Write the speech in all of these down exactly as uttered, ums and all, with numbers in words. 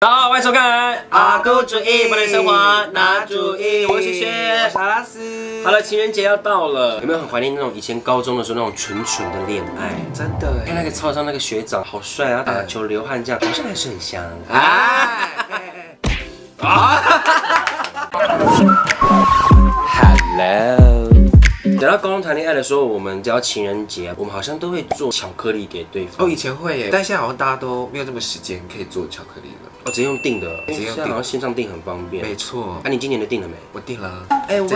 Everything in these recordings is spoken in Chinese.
大家好，欢迎收看阿勾主义不能生活拿主义，我是雪雪，我是阿拉斯。好了，情人节要到了，有没有很怀念那种以前高中的时候那种纯纯的恋爱？真的，看那个操场那个学长好帅，然后打球流汗这样，好像还是很香。哎，啊 ，Hello。 等到高中谈恋爱的时候，我们只要情人节，我们好像都会做巧克力给对方。哦，以前会耶，但现在好像大家都没有这么时间可以做巧克力了。哦，直接用订的，直接用订，好像线上订很方便。没错。那、啊、你今年的订了没？我订了。哎、欸、喂，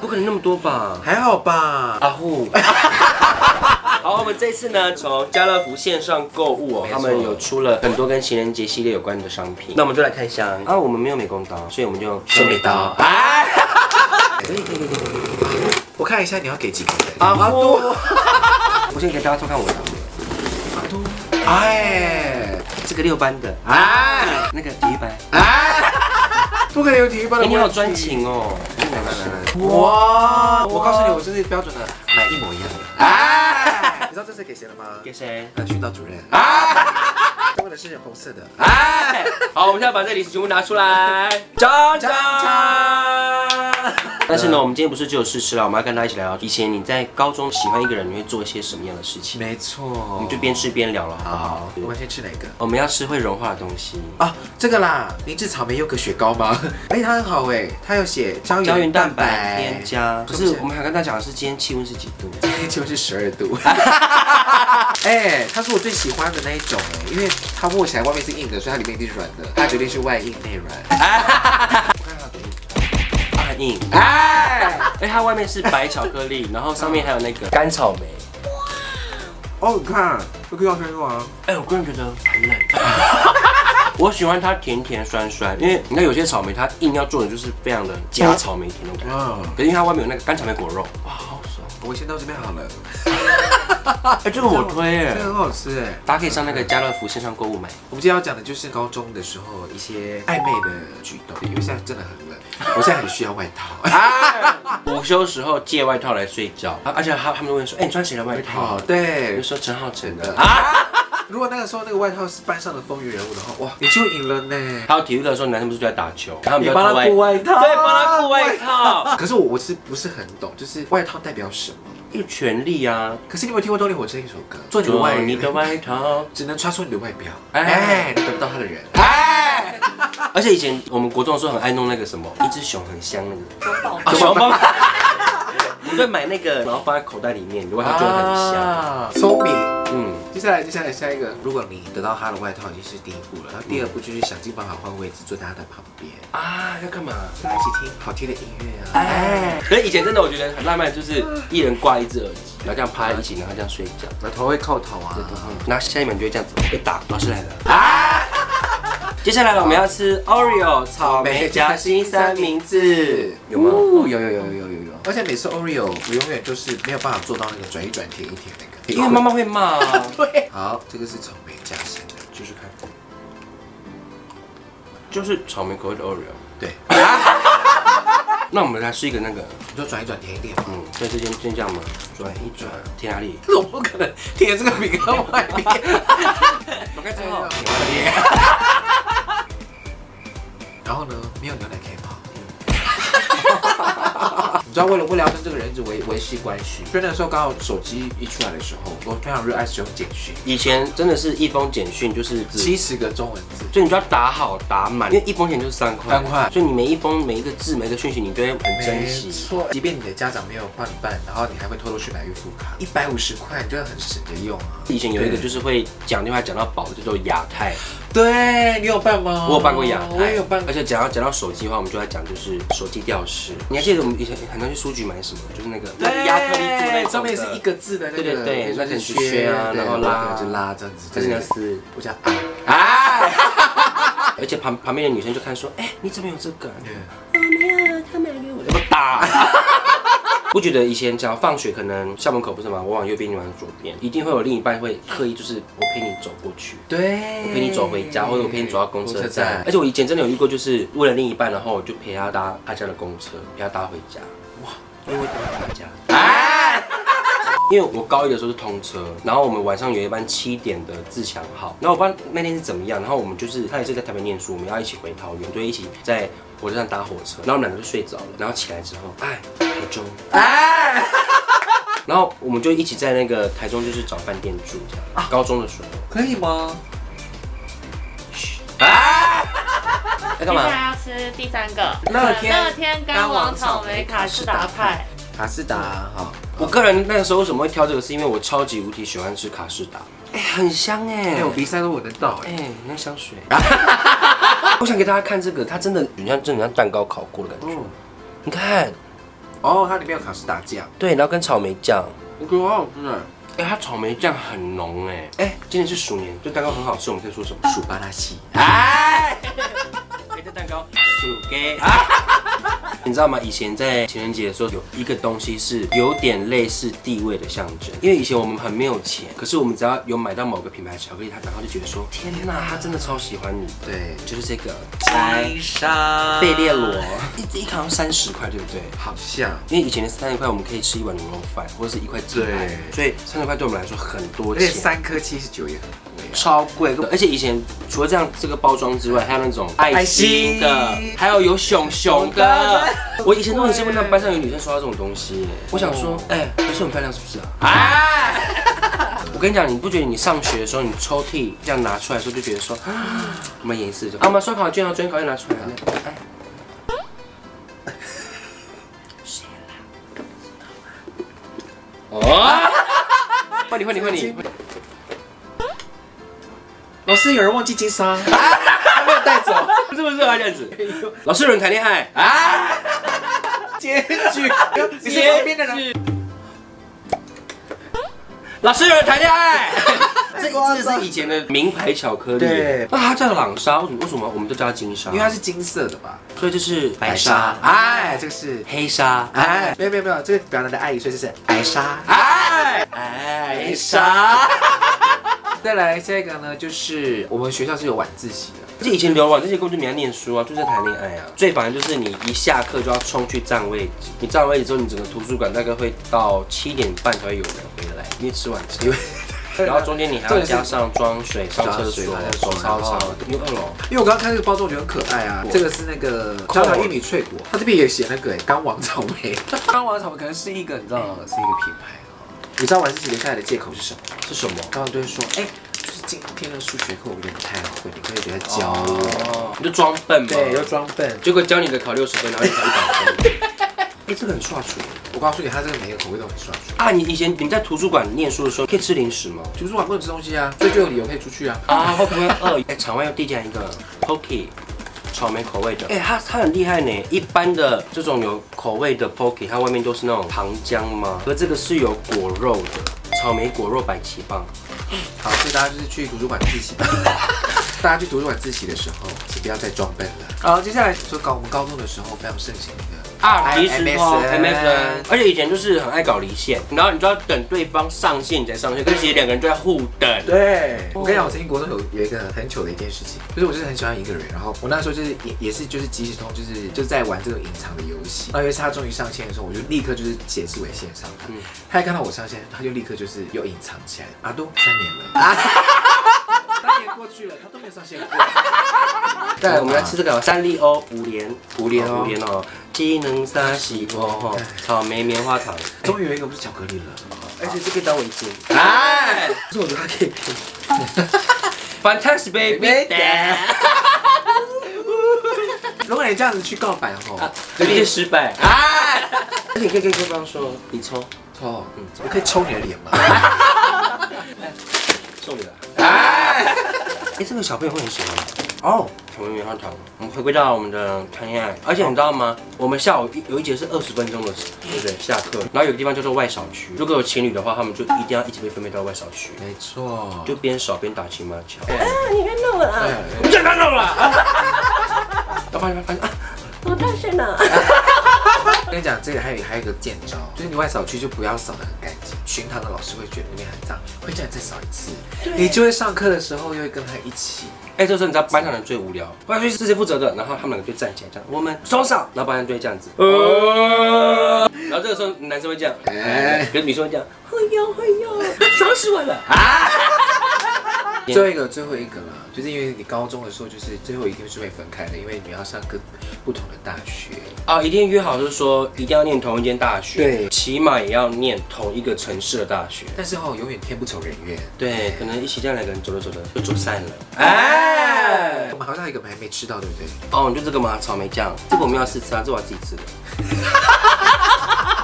不可能那么多吧？还好吧。阿虎。好，我们这次呢，从家乐福线上购物哦，他们有出了很多跟情人节系列有关的商品。那我们就来看一下啊，我们没有美工刀，所以我们就修眉刀。哎。可以可以可以。 我看一下你要给几个人啊？阿多，我先给大家偷看我的阿多，哎，这个六班的，哎，那个体育班，哎，不可能有体育班的，你好专情哦！来来来，哇！我告诉你，我这是标准的买一模一样的，哎，你知道这是给谁了吗？给谁？呃，训导主任，哎，这个是红色的，哎，好，我们现在把这里全部拿出来，张张。 但是呢，我们今天不是只有试吃啦，我们要跟大家一起聊聊以前你在高中喜欢一个人，你会做一些什么样的事情？没错，我们就边吃边聊了，好不好？我们先吃哪个？我们要吃会融化的东西啊，这个啦，凝脂草莓优格雪糕吗？哎，它很好哎，它有写胶原蛋白添加。可是我们还跟大家讲的是，今天气温是几度？今天气温是十二度。哎，它是我最喜欢的那一种哎，因为它握起来外面是硬的，所以它里面一定是软的，它绝对是外硬内软。 硬哎，哎，它外面是白巧克力，然后上面还有那个干草莓。哦，你看，这个要吃肉啊！哎，我个人觉得很冷。我喜欢它甜甜酸酸，因为你看有些草莓它硬要做的就是非常的假草莓甜那种感觉，可是因为它外面有那个干草莓果肉，哇，好爽！我先到这边好了。哎，这个我推耶，这个很好吃哎，大家可以上那个家乐福线上购物买。我们今天要讲的就是高中的时候一些暧昧的举动，因为现在真的很冷。 我现在很需要外套。午休时候借外套来睡觉，而且他他们会说，哎，你穿谁的外套？对，就说陈浩辰的。如果那个时候那个外套是班上的风云人物的话，哇，你就赢了呢。还有体育课的时候，男生不是就在打球，然后你帮他顾外套，对，帮他顾外套。可是我我是不是很懂，就是外套代表什么？因为权力啊。可是你有没有听过动力火车一首歌？做你的外套，只能穿出你的外表。哎，得不到他的人。哎。 而且以前我们国中的时候很爱弄那个什么，一只熊很香那个熊宝，熊宝，你会买那个，然后放在口袋里面，你外套就会很香。聪明，嗯。接下来，接下来下一个，如果你得到他的外套已经是第一步了，然后第二步就是想尽办法换位置，坐在他的旁边啊，要干嘛？大家一起听好听的音乐啊。哎，可是以前真的我觉得很浪漫，就是一人挂一只耳机，然后这样趴在一起，然后这样睡觉，然后头会靠头啊，然后下一秒就会这样子被打，老师来了啊。 接下来我们要吃 Oreo 草莓夹心三明治，有吗？有有有有有有有。而且每次 Oreo 我永远就是没有办法做到那个转一转甜一甜那个，因为妈妈会骂。对。好，这个是草莓夹心的，继续看，就是草莓口味的 Oreo。对。那我们来试一个那个，你就转一转甜一点。嗯，所以这边先这样嘛，转一转，贴哪里？我不可能贴这个饼干外面。我看最后。 然后呢，没有牛奶可以泡。你知道，为了不聊跟这个人一直维维系关系，所以那时候刚好手机一出来的时候，我非常热爱使用简讯。以前真的是一封简讯就是七十个中文字，所以你就要打好打满，因为一封简就是三块。三块，所以你每一封每一个字每一个讯息，你都会很珍惜。没错，即便你的家长没有帮你办，然后你还会偷偷去买预付卡，一百五十块，你就会很省着用啊。以前有一个就是会讲电话讲到饱，叫做亚太。 对你有办吗？我有办过亚太，我也有办。而且讲到讲到手机的话，我们就在讲就是手机吊饰。你还记得我们以前很常去书局买什么？就是那个亚克力做那上面是一个字的那个，对对对，那很缺啊，然后拉就拉这样子，这是撕，我讲啊啊！而且旁旁边的女生就看说，哎，你怎么有这个？我没有，他买给我的。我打。 不觉得以前只要放学，可能校门口不是嘛，我往右边，你往左边，一定会有另一半会刻意就是我陪你走过去，对，我陪你走回家，或者我陪你走到公车站。而且我以前真的有遇过，就是为了另一半，然后我就陪他搭他家的公车，陪他搭回家。哇，因为我陪他回家。哎，因为我高一的时候是通车，然后我们晚上有一班七点的自强号，然后我不知道那天是怎么样，然后我们就是他也是在台北念书，我们要一起回桃园，就一起在火车站搭火车，然后我们两个就睡着了，然后起来之后，哎，台中，哎。然后我们就一起在那个台中，就是找饭店住这样。啊、高中的时候可以吗？啊！要干嘛？现在要吃第三个乐天乐天干王草莓卡士达派。卡士达哈，我个人那个时候为什么会挑这个，是因为我超级无敌喜欢吃卡士达。哎、欸，很香哎、欸！哎、欸，我鼻塞都闻得到哎、欸欸，那香水。我想给大家看这个，它真的很像，真的像蛋糕烤过的感觉。嗯、你看。哦，它里面有卡士达酱，对，然后跟草莓酱，我觉得好好吃哎。哎，它草莓酱很浓哎。哎，今年是鼠年，这蛋糕很好吃，我们可以说什么？鼠巴拉西。哎，这蛋糕鼠给。你知道吗？以前在情人节的时候，有一个东西是有点类似地位的象征，因为以前我们很没有钱，可是我们只要有买到某个品牌巧克力，他然后就觉得说，天哪，他真的超喜欢你。对，就是这个摘沙贝列罗，一一卡要三十块，对不对？好像，因为以前的三十块我们可以吃一碗牛肉饭，或者是一块鸡排，所以三十块对我们来说很多钱，而且三颗七十九也很贵，超贵。而且以前除了这样这个包装之外，还有那种爱心的，还有有熊熊的。我以前都很羡慕那班上有女生收到这种东西，我想说，哎，不是很漂亮是不是啊？哎，我跟你讲，你不觉得你上学的时候，你抽屉这样拿出来的时候，就觉得说，我们演一次就，啊，我们刷考卷啊，昨天考卷拿出来了，哎，谁啦？根本不知道啊！哦，换你换你换你！老师，有人忘记金沙。没有带走，是不是啊？这样子，老师有人谈恋爱啊？结局，你是旁边的人。老师有人谈恋爱，这一支是以前的名牌巧克力。对，那它叫朗莎，为什么？为什么我们都叫它金沙？因为它是金色的吧？所以就是白沙。哎，这个是黑沙。哎，没有没有没有，这个表达的爱，所以就是白沙。哎，白沙。再来下一个呢，就是我们学校是有晚自习的。而且以前留晚自习根本就没在念书啊，就在谈恋爱啊。最烦的就是你一下课就要冲去占位置，你占位置之后，你整个图书馆大概会到七点半才会有人回来，因为吃晚餐。然后中间你还要加上装水、上厕所、走操场，因为二楼。因为我刚刚看这个包装，我觉得很可爱啊。这个是那个小小玉米脆果，它这边也写那个干王草莓。干王草莓可能是一个，你知道吗？是一个品牌。你知道晚自习留下来的借口是什么？是什么？刚刚都会说，哎、欸，就是今天的数学课我有点不太好，你可以给他教我，你就装笨嘛，对，就装笨，结果教你的考六十分，然后你考一百分。哎、欸，这个很刷出，我告诉你，它这个每个口味都很刷出啊！你以前你在图书馆念书的时候，可以吃零食吗？图书馆不能吃东西啊，所以就有理由可以出去啊。啊，会不会饿？哎、欸，场外又递进来一个 poki。草莓口味的，哎、欸，它它很厉害呢。一般的这种有口味的 poki， 它外面都是那种糖浆嘛，而这个是有果肉的，草莓果肉百奇棒。好，所以大家就是去图书馆自习，大家去图书馆自习的时候，请不要再装笨了。好，接下来说高我们高中的时候非常盛行的。啊，离时空 M S N， 而且以前就是很爱搞离线，然后你就要等对方上线你才上线，可是其实两个人就在互等。对，我跟你讲，我曾经国中有有一个很糗的一件事情，就是我就是很喜欢一个人，然后我那时候就是也也是就是即时通，就是就在玩这种隐藏的游戏。然后有一次他终于上线的时候，我就立刻就是解释为线上他，嗯、他一看到我上线，他就立刻就是又隐藏起来。啊，都三年了。啊三年过去了，他都没有上线过。再来，我们来吃这个三丽鸥五连五连哦，五连哦，技能沙西哦，草莓棉花糖。终于有一个不是巧克力了，而且这可以当围巾。哎，可是我觉得它可以。Fantastic baby。如果你这样子去告白哦，肯定失败。哎，而且你可以跟对方说，你抽抽，嗯，我可以抽你的脸吗？送你了。哎，哎，这个小朋友会很喜欢吗？哦，草莓棉花糖。我们回归到我们的谈恋爱，而且你知道吗？我们下午有一节是二十分钟的，对不对？下课，然后有个地方叫做外扫区。如果有情侣的话，他们就一定要一起被分配到外扫区。没错，就边扫边打情骂俏。啊，你看到我了！你真看到我了！我发现，发现啊，我大声了。跟你讲，这里还有还有一个见招，就是你外扫区就不要扫得很干净，巡堂的老师会觉得那边很脏，会叫你再扫一次，你就会上课的时候又会跟他一起。哎，这时候你知道班上人最无聊，外扫区是谁负责的？然后他们两个就站起来这样，我们双扫，然后班上就会这样子，然后这个时候男生会这样，哎，跟女生会这样，哎呦哎呦，爽死我了啊！最后一个，最后一个啦，就是因为你高中的时候，就是最后一定是会分开的，因为你要上各不同的大学啊，一定约好就是说一定要念同一间大学，对，起码也要念同一个城市的大学。但是哦，永远天不愁人愿，对，可能一起这样两个人走着走着就走散了。哎，我们好像一个还没吃到，对不对？哦，你就这个吗？草莓酱，这个我们要试吃啊，这我要自己吃的。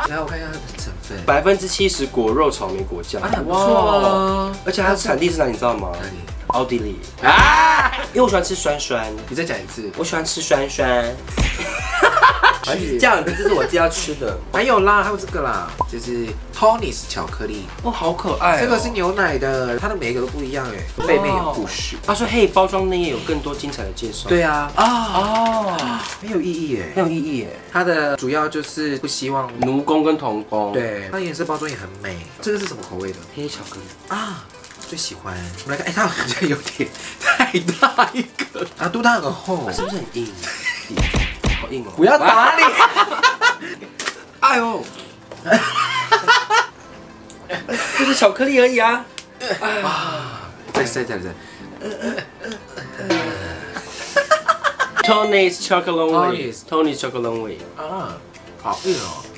来，我看一下它的成分，百分之七十果肉草莓果酱，很不错哦。而且它的产地是哪里，你知道吗？哪里？奥地利啊！因为我喜欢吃酸酸，你再讲一次，我喜欢吃酸酸。这样子，这是我自己要吃的。还有啦，还有这个啦，就是 Tony's 巧克力，哇，好可爱。这个是牛奶的，它的每一个都不一样哎，背面有故事。他说嘿，包装内页有更多精彩的介绍。对啊，啊哦，很有意义哎，很有意义哎。它的主要就是不希望奴工跟童工。对，它颜色包装也很美。这个是什么口味的？黑巧克力啊。最喜欢，我们来看，哎、欸，它好像有点太大一个，啊，肚蛋很厚，它是不是很硬？好硬哦！不要打你！哎呦，就是巧克力而已啊！啊，再再再再 ，Tony's Chocolonely，Tony's Chocolonely 啊，好硬哦！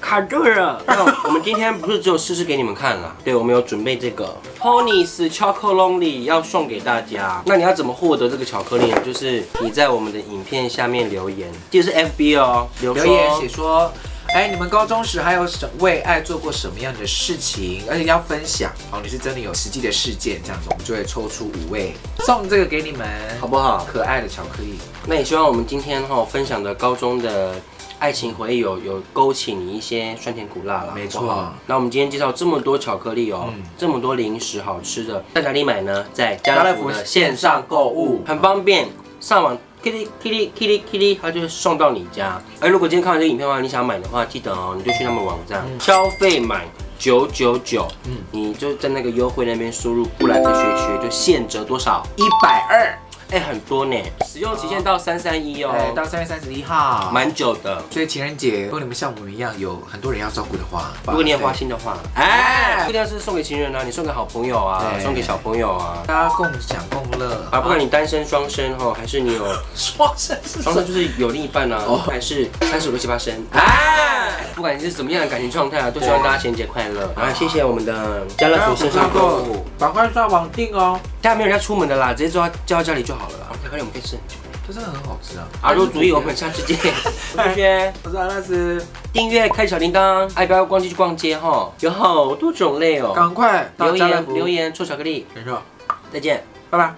卡住了。那我们今天不是只有试试给你们看啦，对，我们有准备这个 Tony's Chocolonely 要送给大家。那你要怎么获得这个巧克力呢？就是你在我们的影片下面留言，就是 F B 哦，留言写说，哎，你们高中时还有为爱做过什么样的事情？而且要分享哦，你是真的有实际的事件这样子，我们就会抽出五位送这个给你们，好不好？可爱的巧克力。那也希望我们今天哈分享的高中的。爱情回忆有有勾起你一些酸甜苦辣啦，没错。那我们今天介绍这么多巧克力哦，这么多零食好吃的，在哪里买呢？在家乐福的线上购物，很方便。上网 kitty kitty kitty kitty， 它就会送到你家。而如果今天看完这个影片的话，你想买的话，记得哦，你就去他们网站消费买九九九，嗯，你就在那个优惠那边输入布兰特学学，就现折多少？一百二。哎，很多呢，使用期限到三三一哦，到三月三十一号，蛮久的。所以情人节，如果你们像我们一样有很多人要照顾的话，如果你也花心的话，哎，不一定是送给情人啊，你送给好朋友啊，送给小朋友啊，大家共享共乐啊。不管你单身、双身哈，还是你有双身，双身就是有另一半啊，还是三十五度七八身，哎，不管你是怎么样的感情状态啊，都希望大家情人节快乐。然后谢谢我们的家乐福线上购物，赶快上网订哦。大家没有人家出门的啦，直接叫叫到家里就好了啦。快点，我们可以吃很久，这真的很好吃啊！阿如主义，我们下次见。我是轩，我是阿拉斯。订阅开小铃铛，哎，不要忘记去逛街哈，有好多种类哦。赶快留言留言，臭巧克力，没错。再见，拜拜。